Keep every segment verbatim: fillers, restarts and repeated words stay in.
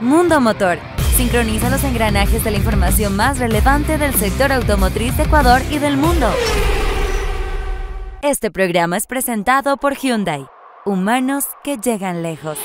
Mundo Motor sincroniza los engranajes de la información más relevante del sector automotriz de Ecuador y del mundo. Este programa es presentado por Hyundai, humanos que llegan lejos.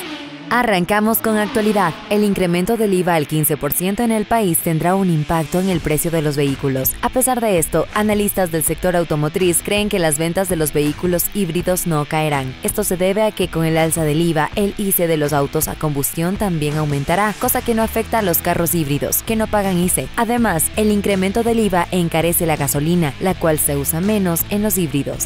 Arrancamos con actualidad. El incremento del I V A al quince por ciento en el país tendrá un impacto en el precio de los vehículos. A pesar de esto, analistas del sector automotriz creen que las ventas de los vehículos híbridos no caerán. Esto se debe a que con el alza del I V A, el I C de los autos a combustión también aumentará, cosa que no afecta a los carros híbridos, que no pagan I C. Además, el incremento del I V A encarece la gasolina, la cual se usa menos en los híbridos.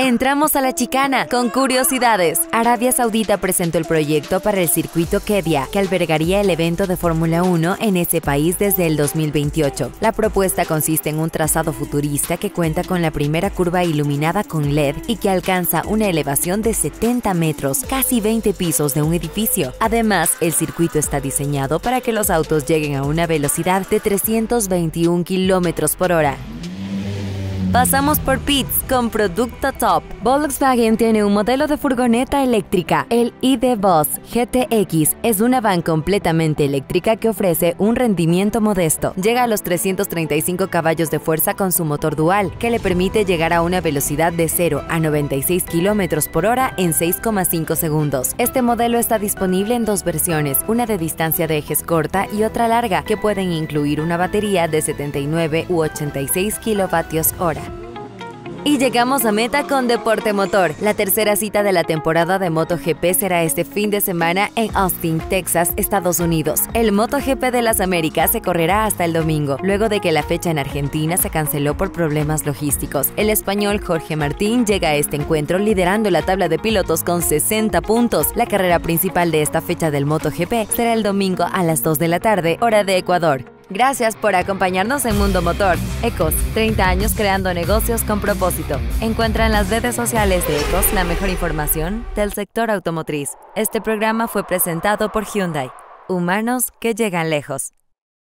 Entramos a la chicana con curiosidades. Arabia Saudita presentó el proyecto para el circuito Qiddiya, que albergaría el evento de Fórmula uno en ese país desde el dos mil veintiocho. La propuesta consiste en un trazado futurista que cuenta con la primera curva iluminada con L E D y que alcanza una elevación de setenta metros, casi veinte pisos de un edificio. Además, el circuito está diseñado para que los autos lleguen a una velocidad de trescientos veintiún kilómetros por hora. Pasamos por Pits con producto top. Volkswagen tiene un modelo de furgoneta eléctrica. El I D Buzz G T X es una van completamente eléctrica que ofrece un rendimiento modesto. Llega a los trescientos treinta y cinco caballos de fuerza con su motor dual, que le permite llegar a una velocidad de cero a noventa y seis kilómetros por hora en seis coma cinco segundos. Este modelo está disponible en dos versiones, una de distancia de ejes corta y otra larga, que pueden incluir una batería de setenta y nueve u ochenta y seis kilovatios hora. Y llegamos a meta con Deporte Motor. La tercera cita de la temporada de MotoGP será este fin de semana en Austin, Texas, Estados Unidos. El MotoGP de las Américas se correrá hasta el domingo, luego de que la fecha en Argentina se canceló por problemas logísticos. El español Jorge Martín llega a este encuentro liderando la tabla de pilotos con sesenta puntos. La carrera principal de esta fecha del MotoGP será el domingo a las dos de la tarde, hora de Ecuador. Gracias por acompañarnos en Mundo Motor. ECOS, treinta años creando negocios con propósito. Encuentra en las redes sociales de ECOS la mejor información del sector automotriz. Este programa fue presentado por Hyundai, humanos que llegan lejos.